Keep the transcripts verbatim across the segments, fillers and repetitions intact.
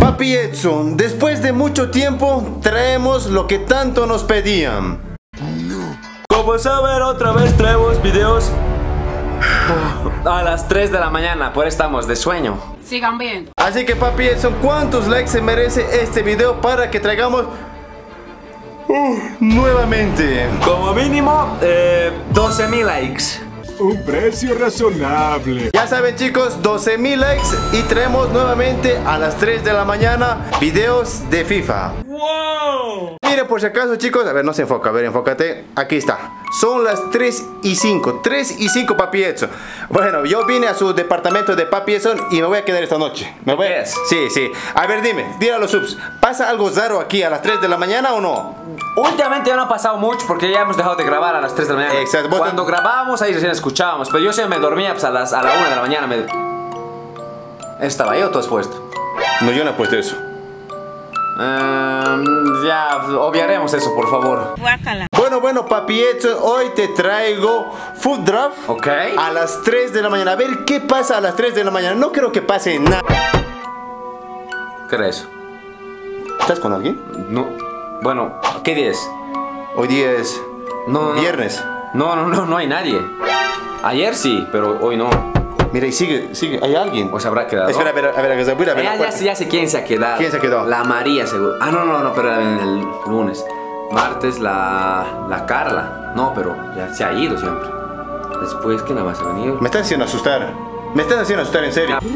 Papi Edson, después de mucho tiempo traemos lo que tanto nos pedían. Como saben, otra vez traemos videos a las tres de la mañana, por estamos de sueño. Sigan viendo. Así que Papi Edson, ¿cuántos likes se merece este video para que traigamos uh, nuevamente? Como mínimo, eh, doce mil likes. Un precio razonable. Ya saben chicos, doce mil likes y traemos nuevamente a las tres de la mañana videos de FIFA. ¡Wow! Miren por si acaso chicos, a ver, no se enfoca, a ver, enfócate. Aquí está, son las tres y cinco, tres y cinco Papi Edson. Bueno, yo vine a su departamento de Papi Edson y me voy a quedar esta noche. ¿Me voy? Yes. Sí, sí, a ver dime, dile a los subs, ¿pasa algo raro aquí a las tres de la mañana o no? Últimamente ya no ha pasado mucho porque ya hemos dejado de grabar a las tres de la mañana. Exacto. Cuando grabábamos ahí recién escuchábamos, pero yo siempre me dormía pues, a, las, a la una de la mañana me... Estaba yo, tú has puesto. No, yo no he puesto eso. um, Ya, obviaremos eso, por favor. Guácala. Bueno, bueno, Papi Edson, hoy te traigo Food Draft. Ok. A las tres de la mañana, a ver qué pasa a las tres de la mañana. No creo que pase nada. ¿Qué era eso? ¿Estás con alguien? No. Bueno, ¿qué día es? Hoy día es... No, no, viernes. No, no, no, no hay nadie. Ayer sí, pero hoy no. Mira, y sigue, sigue, hay alguien. O se habrá quedado. Espera, a ver, a ver, a ver, a ver, a ver ya, ya, sé, ya sé quién se ha quedado. ¿Quién se ha quedado? La María, seguro. Ah, no, no, no, pero el lunes. Martes la, la Carla. No, pero ya se ha ido siempre. Después, ¿quién más ha venido? Me estás haciendo asustar. Me estás haciendo asustar, en serio. Ya.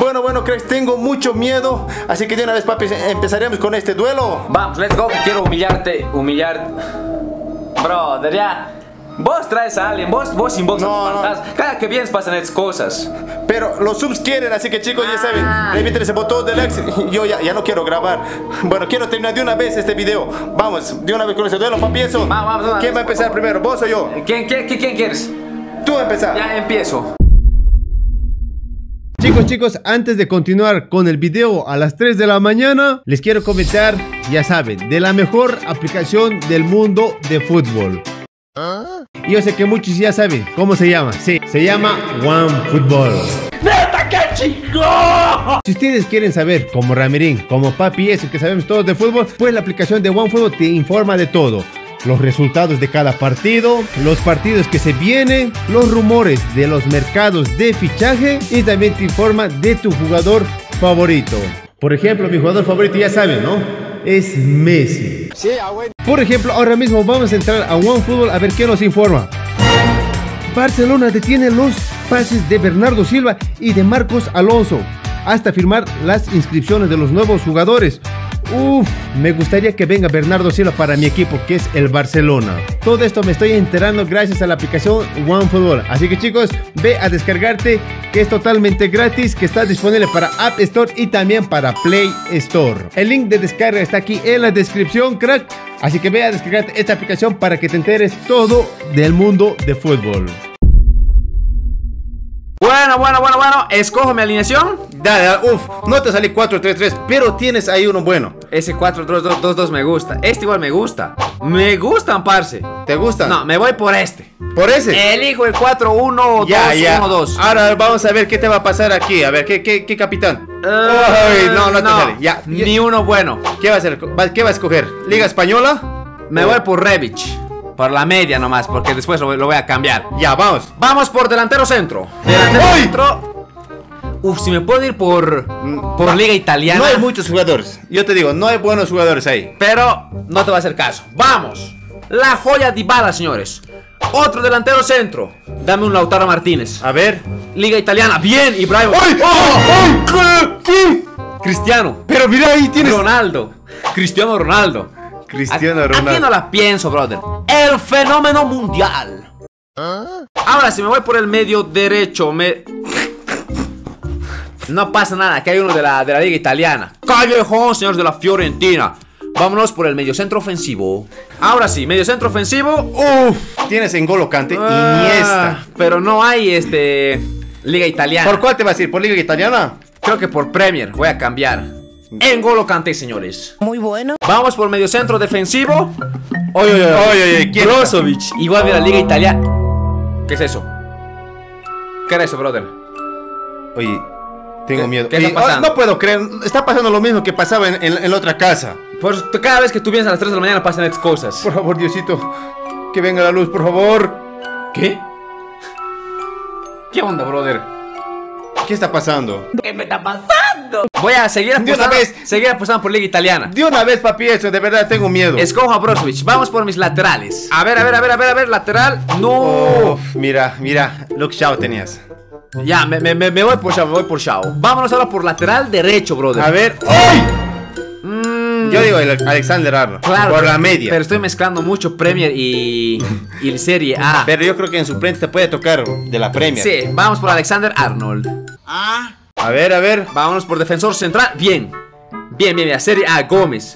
Bueno, bueno, cracks, tengo mucho miedo. Así que de una vez, papi, empezaremos con este duelo. Vamos, let's go, que quiero humillarte. Humillar... Brother, ya... Vos traes a alguien, vos, vos inboxas no, a fantasmas. No. Cada que vienes pasan estas cosas. Pero los subs quieren, así que chicos, ya saben, repiten ese botón de likes. Yo ya, ya no quiero grabar. Bueno, quiero terminar de una vez este video. Vamos, de una vez con este duelo, papi, eso. Vamos, vamos, ¿quién va a empezar primero, vos o yo? ¿Quién, quién, quién, quién quieres? Tú empezar. Ya empiezo. Chicos, chicos, antes de continuar con el video a las tres de la mañana, les quiero comentar, ya saben, de la mejor aplicación del mundo de fútbol. ¿Ah? Yo sé que muchos ya saben cómo se llama. Sí, se llama OneFootball. ¡Neta, qué chingón! Si ustedes quieren saber, como Ramirín, como Papi Edson, que sabemos todos de fútbol, pues la aplicación de OneFootball te informa de todo. Los resultados de cada partido, los partidos que se vienen, los rumores de los mercados de fichaje y también te informa de tu jugador favorito. Por ejemplo, mi jugador favorito ya saben, ¿no? Es Messi. Sí, bueno. Por ejemplo, ahora mismo vamos a entrar a OneFootball a ver qué nos informa. Barcelona detiene los pases de Bernardo Silva y de Marcos Alonso hasta firmar las inscripciones de los nuevos jugadores. Uf, me gustaría que venga Bernardo Silva para mi equipo, que es el Barcelona. Todo esto me estoy enterando gracias a la aplicación OneFootball. Así que chicos, ve a descargarte, que es totalmente gratis, que está disponible para App Store y también para Play Store. El link de descarga está aquí en la descripción, crack. Así que ve a descargarte esta aplicación para que te enteres todo del mundo de fútbol. Bueno, bueno, bueno, bueno, escojo mi alineación. Dale, dale, uff, no te salí cuatro tres tres, pero tienes ahí uno bueno. Ese cuatro dos dos dos me gusta, este igual me gusta. Me gustan, parce. ¿Te gustan? No, me voy por este. ¿Por ese? Elijo el cuatro uno dos uno dos. Ahora vamos a ver qué te va a pasar aquí. A ver, ¿qué, qué, qué capitán? Uh, Ay, no, no te no, sale, ya. Ni uno bueno. ¿Qué va a hacer? ¿Qué va a escoger? ¿Liga Española? Me voy por Rebic. Por la media nomás, porque después lo, lo voy a cambiar. Ya, vamos. Vamos por delantero centro. Delantero ¡Ay! Centro. Uf, si me puedo ir por por liga italiana. No hay muchos jugadores. Yo te digo, no hay buenos jugadores ahí. Pero no te va a hacer caso. Vamos. La joya Dybala, señores. Otro delantero centro. Dame un Lautaro Martínez. A ver. Liga italiana. Bien, Ibrahim. ¡Ay! ¡Oh! ¡Ay! ¡Ay! Cristiano. Pero mira ahí tienes. Ronaldo. Cristiano Ronaldo. Cristiano Ronaldo. Aquí no la pienso, brother. El fenómeno mundial. ¿Ah? Ahora si me voy por el medio derecho me... No pasa nada, aquí hay uno de la, de la liga italiana. Callejón, señores de la Fiorentina. Vámonos por el mediocentro ofensivo. Ahora sí, mediocentro ofensivo. Uff, tienes N'Golo Kanté, ah, Iniesta. Pero no hay este... liga italiana. ¿Por cuál te vas a ir? ¿Por liga italiana? Creo que por Premier, voy a cambiar. N'Golo Kanté, señores. Muy bueno. Vamos por mediocentro defensivo. Oye, oye, oye, oye, ¿quién? Brozovic. Igual de la liga italiana. ¿Qué es eso? ¿Qué era eso, brother? Oye, Tengo miedo. ¿Qué está pasando? No puedo creer, está pasando lo mismo que pasaba en, en, en la otra casa. Por, cada vez que tú vienes a las tres de la mañana pasan estas cosas. Por favor, Diosito, que venga la luz, por favor. ¿Qué? ¿Qué onda, brother? ¿Qué está pasando? ¿Qué me está pasando? Voy a seguir apostando, de una vez, seguir apostando por Liga Italiana. De una vez, papi, eso, de verdad tengo miedo. Escojo a Brozovic, vamos por mis laterales. A ver, a ver, a ver, a ver, a ver, lateral. No. Uf, mira, mira, look, Shao tenías. Ya, me, me, me voy por Shao, me voy por Shao. Vámonos ahora por lateral derecho, brother. A ver, ¡ay! Mm. Yo digo el Alexander-Arnold, claro, por la media. Pero estoy mezclando mucho Premier y, y el Serie A. Pero yo creo que en su frente te puede tocar de la Premier. Sí, vamos por Alexander-Arnold. Ah. A ver, a ver, vámonos por defensor central. Bien, bien, bien, bien, Serie A, Gómez.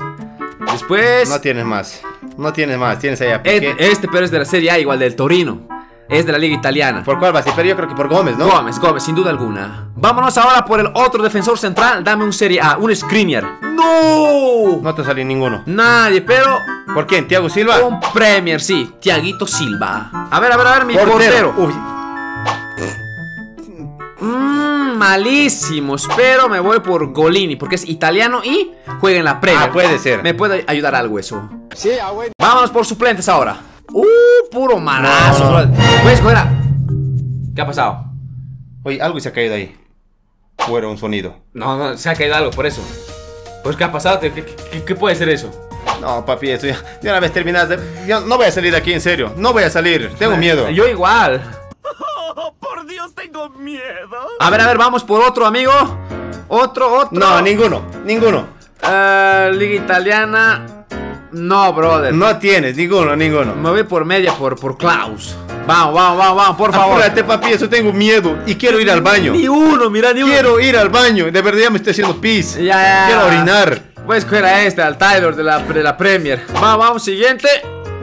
Después... No tienes más, no tienes más, tienes allá este, este, pero es de la Serie A, igual del Torino. Es de la Liga Italiana. ¿Por cuál va a ser? Pero yo creo que por Gómez, ¿no? Gómez, Gómez, sin duda alguna. Vámonos ahora por el otro defensor central. Dame un Serie A, un Skriniar. ¡No! No te salió ninguno. Nadie, pero... ¿Por quién? ¿Tiago Silva? Un Premier, sí, Tiaguito Silva. A ver, a ver, a ver, mi portero, portero. Uy. Mm, malísimos, pero me voy por Golini, porque es italiano y juega en la Premier. Ah, puede ser. ¿Me puede ayudar algo eso? Sí, ah, bueno. Vámonos por suplentes ahora. Uh, puro manazo. No. Pues, fuera. ¿Qué ha pasado? Oye, algo se ha caído ahí. Fuera un sonido. No, no, se ha caído algo, por eso. Pues, ¿qué ha pasado? ¿Qué, qué, qué puede ser eso? No, papi, esto ya, ya una vez terminaste. Yo no voy a salir de aquí, en serio. No voy a salir. Tengo eh, miedo. Yo igual. Oh, por Dios, tengo miedo. A ver, a ver, vamos por otro, amigo. Otro, otro. No, ninguno, ninguno. Uh, Liga Italiana. No, brother. No tienes, ninguno, ninguno. Me voy por media, por, por Klaus. Vamos, vamos, vamos, vamos, por favor. Apúrate, papi, eso tengo miedo. Y quiero ir al baño. Ni uno, mira, ni uno. Quiero ir al baño. De verdad ya me estoy haciendo pis. Ya, ya. Quiero orinar. Voy a escoger a este, al Tyler de la, de la Premier. Vamos, vamos, siguiente.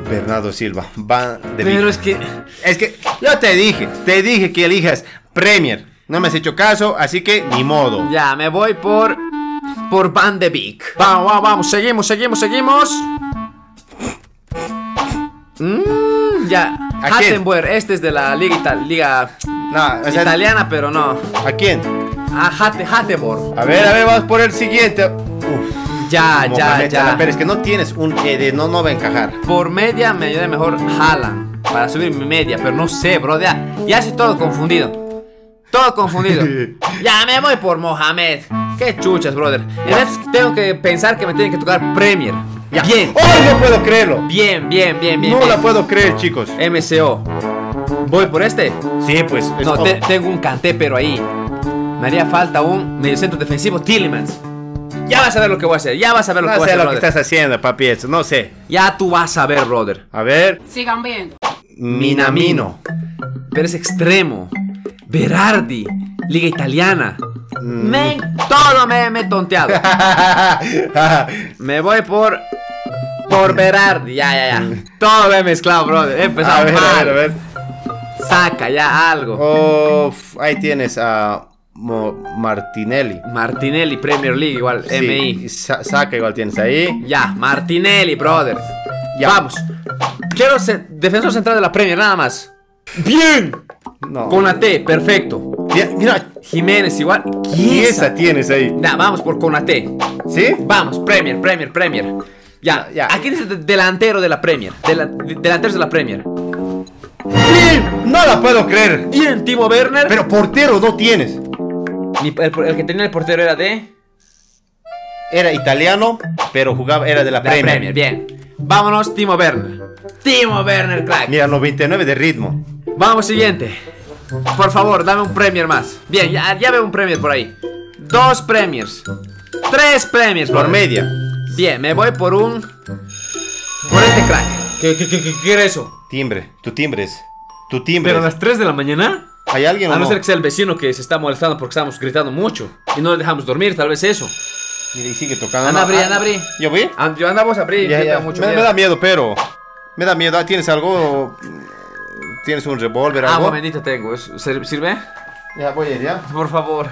Bernardo Silva, Van de Beek. Pero es que... Es que yo te dije, te dije que elijas Premier. No me has hecho caso, así que ni modo. Ya, me voy por... Por Van de Beek. Vamos, vamos, vamos. Seguimos, seguimos, seguimos. Mm, ya. Hattenberg, este es de la Liga, Ital Liga no, o sea, Italiana, pero no. ¿A quién? A Hattenberg. A ver, a ver, vamos por el siguiente. Uf, ya, ya, ya. Pero es que no tienes un E D, no, no va a encajar. Por media me ayuda mejor Haaland. Para subir mi media, pero no sé, bro. Ya, ya estoy todo confundido. Todo confundido. Ya me voy por Mohamed. Qué chuchas, brother. Entonces tengo que pensar que me tienen que tocar Premier. Ya. Bien. ¡Oh, no puedo creerlo! Bien, bien, bien, bien. No bien. La puedo creer, chicos. M C O. ¿Voy por este? Sí, pues. Es no, te, tengo un Kanté, pero ahí. Me haría falta un mediocentro defensivo, Tillemans. Ya vas a ver lo que voy a hacer. Ya vas a ver lo no que voy a hacer. No sé lo brother. Que estás haciendo, papi. Eso, no sé. Ya tú vas a ver, brother. A ver. Sigan viendo. Minamino. Pero es extremo. Berardi, Liga Italiana. Mm. Me, todo me, me he tonteado. Me voy por por Berardi, ya, ya, ya. Todo me he mezclado, brother. He empezado a ver, mal. A ver, a ver. Saca ya algo. Oh, ahí tienes a Mo Martinelli. Martinelli, Premier League, igual, sí. M I. Sa saca, igual tienes ahí. Ya, Martinelli, brother. Ya. Vamos. Quiero ser defensor central de la Premier, nada más. ¡Bien! No. Conaté, perfecto. Mira, mira. Jiménez igual. ¿Quién esa tienes ahí? Nah, vamos por Conaté. ¿Sí? Vamos, Premier, Premier, Premier. Ya, ya. Aquí es el delantero de la Premier. Del delantero de la Premier. ¡Bien! No la puedo creer. Bien, Timo Werner. Pero portero no tienes. El, el, el que tenía el portero era de... Era italiano, pero jugaba, era de la, de Premier. La Premier. Bien. Vámonos, Timo Werner. Timo Werner, crack. Mira, noventa y nueve de ritmo. Vamos, siguiente. Por favor, dame un Premier más. Bien, ya, ya veo un Premier por ahí. Dos Premiers. Tres Premiers. Por media. Bien, me voy por un... Por este crack. ¿Qué, qué, qué, qué, qué era eso? Timbre, tu timbre es. Tu timbre. ¿Pero a las tres de la mañana? ¿Hay alguien o no? A no ser que sea el vecino que se está molestando porque estamos gritando mucho y no le dejamos dormir, tal vez eso. Mira, y sigue tocando. Anda, abrí, anda, abrí. ¿Yo voy? Yo andamos a abrir. Ya, ya. Mucho me, me da miedo, pero... Me da miedo. ¿Tienes algo...? ¿Tienes un revólver? Ah, un momentito tengo. ¿Sirve? Ya, voy a ir, ya. Por favor.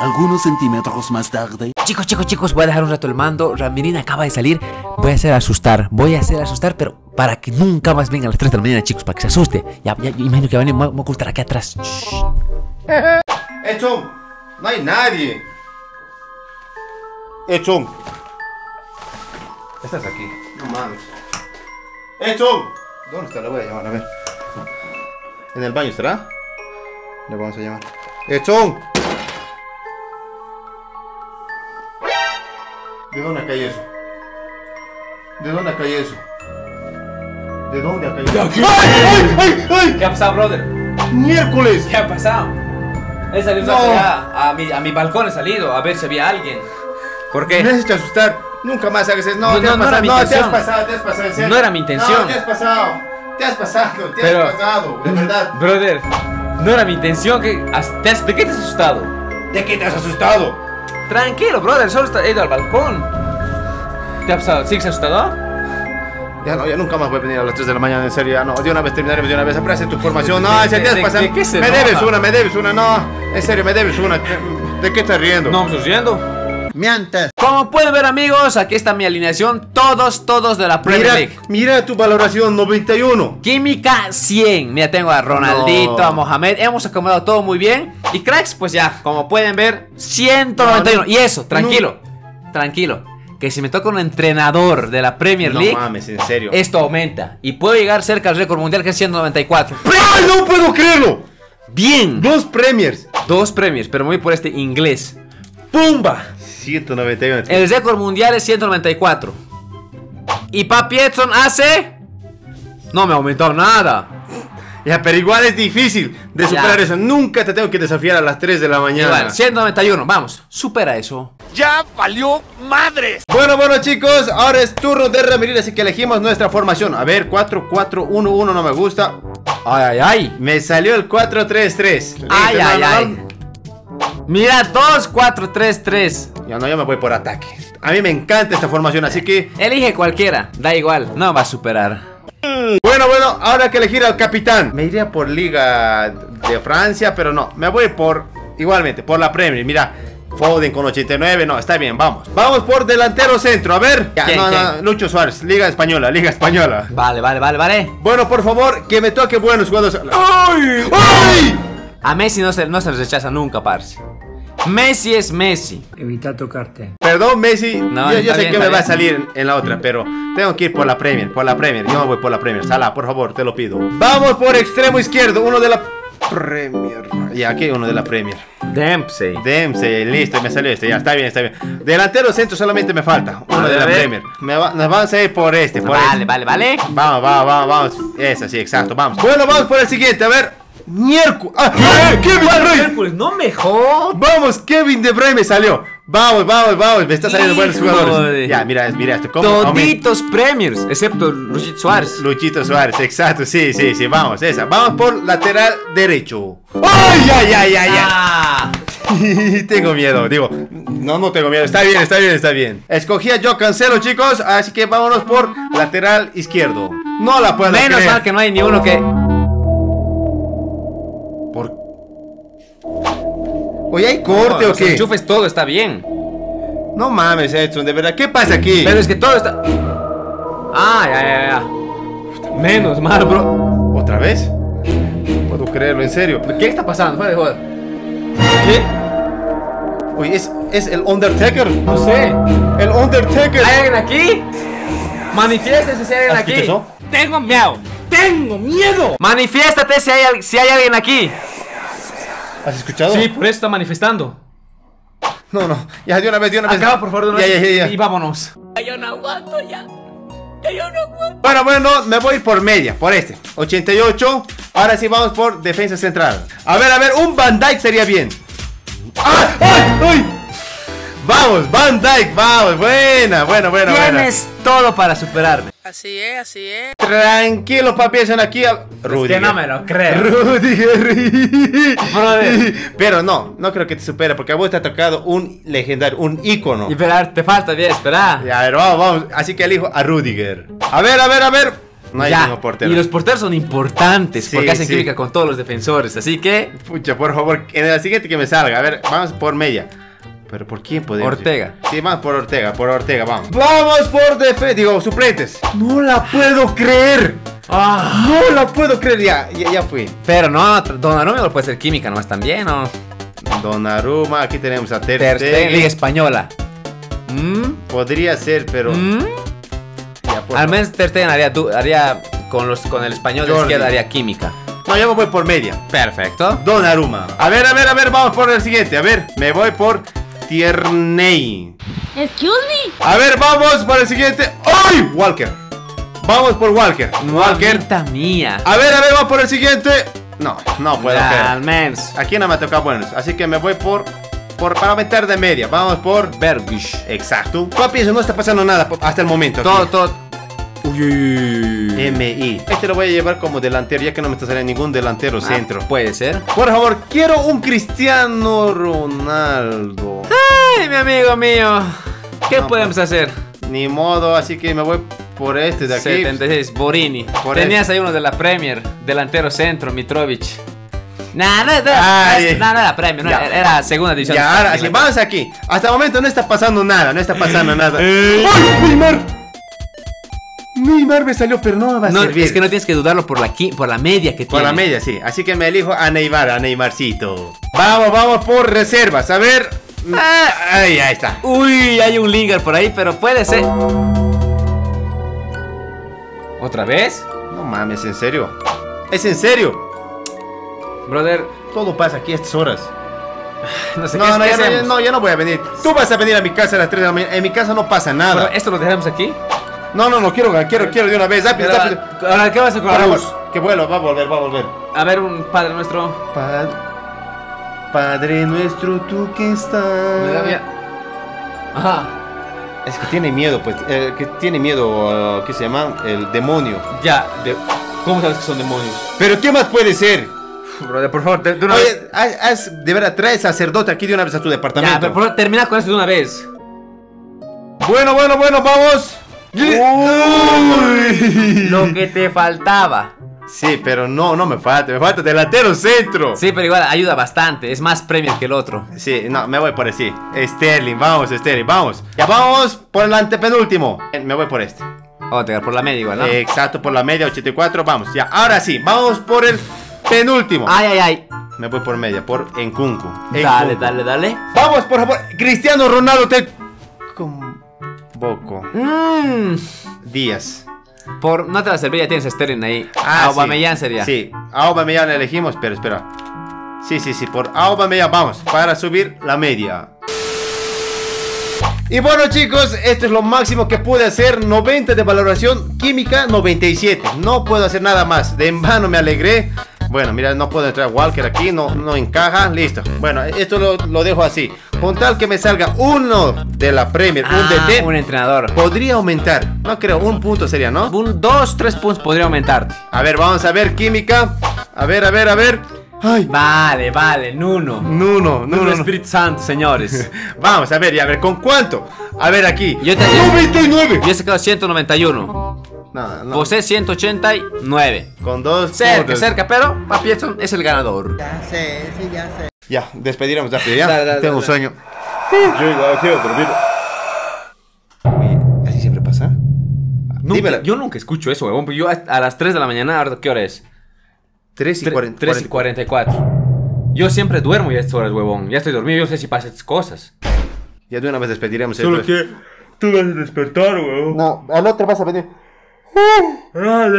Algunos centímetros más tarde. Chicos, chicos, chicos, voy a dejar un rato el mando. Ramirín acaba de salir. Voy a hacer asustar. Voy a hacer asustar, pero para que nunca más vengan a las tres de la mañana, chicos. Para que se asuste. Ya, ya, imagino que van a, me voy a ocultar aquí atrás. ¡Edson! No hay nadie. Edson. Estás aquí. No mames. Edson. ¿Dónde está? La voy a llamar, a ver. En el baño estará. Le vamos a llamar. Edson. ¿De dónde cae eso? ¿De dónde cae eso? ¿De dónde cae eso? ¡Ay, ay, ay! ¿Qué ha pasado, brother? ¡Miércoles! ¿Qué ha pasado? He salido no. a, a, mi, a mi balcón, he salido a ver si había alguien. ¿Por qué? Me has hecho asustar. Nunca más hagas eso. No, no, te, has no, pasado, no, no te has pasado, te has pasado. ¿En serio? No era mi intención. No, te has pasado. Te has pasado, te Pero, has pasado. De verdad. Brother, no era mi intención. Que, ¿De qué te has asustado? ¿De qué te has asustado? Tranquilo, brother, solo he ido al balcón. ¿Te ha pasado? ¿Sí que se ha asustado? Ya no, ya nunca más voy a venir a las tres de la mañana, en serio, ya no. De una vez terminaremos, de una vez, aprende tu formación. No, de, de, te has pasado. De, de, de me debes una, me debes una, no. En serio, me debes una. ¿De qué estás riendo? No, me estoy riendo. Mientes. Como pueden ver, amigos, aquí está mi alineación. Todos, todos de la Premier League. Mira tu valoración, noventa y uno. Química, cien. Mira, tengo a Ronaldito, no. a Mohamed. Hemos acomodado todo muy bien. Y cracks, pues ya, como pueden ver, ciento noventa y uno. No, no, y eso, tranquilo, no. tranquilo. Que si me toca un entrenador de la Premier League, no mames, en serio, esto aumenta. Y puedo llegar cerca al récord mundial, que es ciento noventa y cuatro. ¡Ay, no puedo creerlo! Bien. Dos Premiers. Dos Premiers, pero muy por este inglés. ¡Pumba! ciento noventa y uno. El récord mundial es ciento noventa y cuatro. Y Papi Edson hace... No me ha aumentado nada. Ya, pero igual es difícil de ya. superar eso. Nunca te tengo que desafiar a las tres de la mañana. Igual, ciento noventa y uno, vamos, supera eso. ¡Ya valió madres! Bueno, bueno, chicos, ahora es turno de Remedir, así que elegimos nuestra formación. A ver, cuatro cuatro uno uno no me gusta. Ay, ay, ay. Me salió el cuatro tres tres. Ay, ay, no, ay. No, no. Mira, dos cuatro tres tres. Ya no, yo me voy por ataque. A mí me encanta esta formación, así que... Elige cualquiera, da igual, no va a superar. Bueno, bueno, ahora que elegir al capitán. Me iría por Liga de Francia, pero no, me voy por, igualmente, por la Premier. Mira, Foden con ochenta y nueve, no, está bien, vamos. Vamos por delantero centro, a ver. Ya, ¿Quién, no, quién? No, Lucho Suárez, Liga Española, Liga Española. Vale, vale, vale, vale. Bueno, por favor, que me toque buenos jugadores. ¡Ay! ¡Ay! A Messi no se, no se rechaza nunca, parce. Messi es Messi. Evita tocarte. Perdón, Messi. No, yo yo sé bien, que me bien. va a salir en la otra, pero tengo que ir por la Premier. Por la Premier. Yo voy por la Premier. Salah, por favor, te lo pido. Vamos por extremo izquierdo. Uno de la Premier. Y aquí uno de la Premier. Dempsey. Dempsey, listo. Me salió este. Ya está bien, está bien. Delantero centro solamente me falta. Uno vale, de la Premier. Me va, nos vamos a ir por este. Por vale, este. vale, vale. Vamos, vamos, vamos, vamos. Eso sí, exacto. Vamos. Bueno, vamos por el siguiente. A ver. Miércoles. Ah, ¿Qué? Kevin De Bruyne. Miércoles, no me jodas. Vamos, Kevin De Bruyne me salió. Vamos, vamos, vamos. Me está saliendo Hijo buenos jugadores. De... Ya, mira, mira esto. ¿Cómo? Toditos Aument... Premiers, excepto Luchito Suárez. Luchito Suárez, exacto. Sí, sí, sí. Vamos, esa. Vamos por lateral derecho. ¡Ay, ay, ay, ay! Ah. Tengo miedo, digo. No, no tengo miedo. Está bien, está bien, está bien. Escogía yo Cancelo, chicos. Así que vámonos por lateral izquierdo. No la puedo creer. Menos mal que no hay ni uno que. Oye, ¿hay corte no, o qué? Enchufes, todo está bien. No mames, Edson, de verdad, ¿qué pasa aquí? Pero es que todo está... Ah, ya, ya, ya. Menos mal, bro. ¿Otra vez? No puedo creerlo, en serio. ¿Qué está pasando? Fuera de joder. ¿Qué? Oye, ¿es, es el Undertaker? No sé. ¿El Undertaker? ¿Hay alguien aquí? Manifiéstese si hay alguien aquí. Eso? Tengo miedo. Tengo miedo. Manifiéstate si hay, si hay alguien aquí. ¿Has escuchado? Sí, por eso está manifestando. No, no, ya de una vez, de una vez. Acaba, por favor, de una ya, vez. Ya, ya, ya. Y vámonos. Ya yo no aguanto, ya. Ya yo no aguanto. Bueno, bueno, me voy por media, por este. ochenta y ocho. Ahora sí vamos por defensa central. A ver, a ver, un Van Dijk sería bien. ¡Ay! ¡Ay! ¡Ay! Vamos, Van Dijk, vamos. Buena, buena, buena. Tienes buena. todo para superarme. Así es, así es. Tranquilo, papi, están aquí a... Rüdiger. Es que no me lo creo. Rüdiger. Pero no, no creo que te supere, porque a vos te ha tocado un legendario, un ícono. Y pero te falta bien, espera. Ya, pero vamos, vamos. Así que elijo a Rüdiger. A ver, a ver, a ver. No hay ningún portero. Y los porteros son importantes, sí, porque hacen sí. química con todos los defensores. Así que... Pucha, por favor, en el siguiente que me salga. A ver, vamos por media. ¿Pero por quién podemos? Ortega. Sí, vamos por Ortega, por Ortega, vamos. Vamos por defensa, digo, suplentes. No la puedo creer. Ah. No la puedo creer, ya, ya, ya fui. Pero no, Donnarumma no puede ser química nomás también, ¿no? Donnarumma, aquí tenemos a Ter Stegen. Ter Stegen, Liga Española. ¿Mm? Podría ser, pero... ¿Mm? Ya, pues, al menos Ter Stegen haría, haría con, los, con el español Jordi. De izquierda haría química. No, yo me voy por media. Perfecto. Donnarumma. A ver, a ver, a ver, vamos por el siguiente. A ver, me voy por Tierney. Excuse me. A ver, vamos por el siguiente. ¡Ay! Walker. Vamos por Walker. Walker. Mamita mía. A ver, a ver, vamos por el siguiente. No, no puedo creer. Aquí no me ha tocado buenos. Así que me voy por... Por, para meter de media. Vamos por... Bergish. Exacto. Papi, eso no está pasando nada hasta el momento. Todo, aquí. todo... Uy, M I. Este lo voy a llevar como delantero, ya que no me está saliendo ningún delantero ah, centro. Puede ser. Por favor, quiero un Cristiano Ronaldo. Ay, mi amigo mío. ¿Qué no, podemos hacer? Ni modo, así que me voy por este de aquí. setenta y seis, Borini. Por Tenías este. ahí uno de la Premier, delantero centro, Mitrovic. Nada, nada, nada, nada, premio, no, era segunda división. Ya, ahora, si vamos aquí. Hasta el momento no está pasando nada, no está pasando nada. ¡Ay, Neymar! Neymar me salió, pero no me va a no, servir. Es que no tienes que dudarlo por la, por la media que tiene. Por la media, sí. Así que me elijo a Neymar, a Neymarcito. Vamos, vamos por reservas. A ver. Ah, ahí, ahí está. Uy, hay un Linger por ahí, pero puede ser. ¿Otra vez? No mames, ¿en serio? ¿Es en serio? Brother, todo pasa aquí a estas horas. No, sé, no, ¿qué, no, ¿qué ya no, no, ya no voy a venir. Tú vas a venir a mi casa a las tres de la mañana. En mi casa no pasa nada. Bueno, ¿esto lo dejamos aquí? No, no, no, quiero, quiero, quiero de una vez, rápido, rápido. Ahora, ¿qué vas a colar? Que vuelo, va a volver, va a volver. A ver, un Padre Nuestro. Padre, Padre Nuestro, tú que estás. Ajá. Es que tiene miedo, pues, eh, que tiene miedo, uh, ¿qué se llama? El demonio. Ya, de... ¿cómo sabes que son demonios? Pero ¿qué más puede ser? Brother, por favor, de, de una Oye, vez. Haz, haz, de verdad, trae sacerdote aquí de una vez a tu departamento. Ya, pero por favor, termina con eso de una vez. Bueno, bueno, bueno, vamos. Uy. Lo que te faltaba. Sí, pero no, no me falta. Me falta delantero centro. Sí, pero igual ayuda bastante. Es más premio que el otro. Sí, no, me voy por así. Sterling, vamos, Sterling, vamos. Ya vamos por el antepenúltimo. Me voy por este. Ortega, por la media igual, ¿no? Exacto, por la media, ochenta y cuatro, vamos. Ya, ahora sí, vamos por el penúltimo. Ay, ay, ay. Me voy por media, por Nkunku. Dale, Nkunku. dale, dale. Vamos, por favor. Cristiano Ronaldo, te... Con... Poco mm. Díaz. Por, no te va a servir, ya tienes a Sterling ahí. Ah, Aubameyang sí. sería. Sí, Aubameyang elegimos, pero espera. Sí, sí, sí, por Aubameyang vamos, para subir la media. Y bueno, chicos, esto es lo máximo que pude hacer. Noventa de valoración, química noventa y siete. No puedo hacer nada más, de en vano me alegré. Bueno, mira, no puedo entrar Walker aquí, no, no encaja, listo. Bueno, esto lo, lo dejo así. Con tal que me salga uno de la Premier, ah, un D T, un entrenador. Podría aumentar, no creo, un punto sería, ¿no? Un, dos, tres puntos podría aumentar. A ver, vamos a ver, química. A ver, a ver, a ver. Ay. Vale, vale, Nuno. Nuno, Nuno, Nuno Espíritu Santo, señores. Vamos, a ver, y a ver, ¿con cuánto? A ver aquí. Yo te... noventa y nueve. Yo he sacado ciento noventa y uno. No, no. José ciento ochenta y nueve. Con dos cerca, puntos. cerca, pero Papi Edson es el ganador. Ya sé, sí, ya sé. Ya, despediremos rápido, ya. dale, dale, Tengo dale. sueño. Sí. Yo ya quiero dormir. Oye, ¿así siempre pasa? Nunca, yo nunca escucho eso, huevón. Yo a las tres de la mañana, ahora, ¿qué hora es? tres y cuarenta y cuatro. Yo siempre duermo ya a estas horas, huevón. Ya estoy dormido, yo sé si pasan estas cosas. Ya de una vez despediremos. Solo esto. que tú vas a despertar, huevón. No, al otro vas a venir. Ah,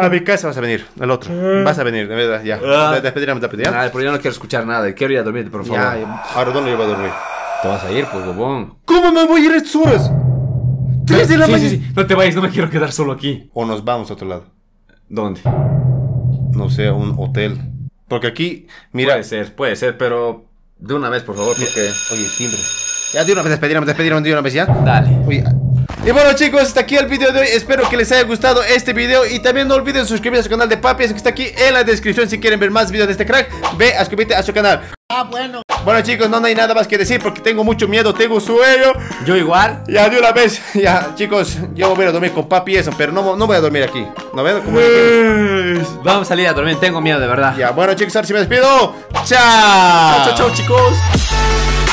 a mi casa vas a venir, al otro. Vas a venir, de verdad, ya. Ah. Despediremos, despediremos. Nada, pero yo no quiero escuchar nada. Quiero ir a dormir, por favor. Ya, ahora dónde yo voy a dormir. Te vas a ir, pues, huevón. ¿Cómo me voy a ir a estas horas? tres de la mañana. Sí, sí, sí. No te vayas, no me quiero quedar solo aquí. O nos vamos a otro lado. ¿Dónde? No sé, un hotel. Porque aquí, mira. Puede ser, puede ser, pero de una vez, por favor, porque... Oye, timbre. Ya, de una vez despediremos, despediremos de una vez ya. Dale. Oye. Y bueno, chicos, hasta aquí el video de hoy. Espero que les haya gustado este video. Y también no olviden suscribirse a su canal de Papi Edson, que está aquí en la descripción. Si quieren ver más videos de este crack, ve a suscribirte a su canal. Ah, bueno. Bueno, chicos, no, no hay nada más que decir porque tengo mucho miedo, tengo sueño. Yo igual. Ya, de una vez. Ya, chicos, yo voy a dormir con Papi Edson, pero no, no voy a dormir aquí. ¿No ven? Yes. Vamos a salir a dormir, tengo miedo, de verdad. Ya, bueno, chicos, ahora sí me despido. Chao. Chao, chao, chao, chicos.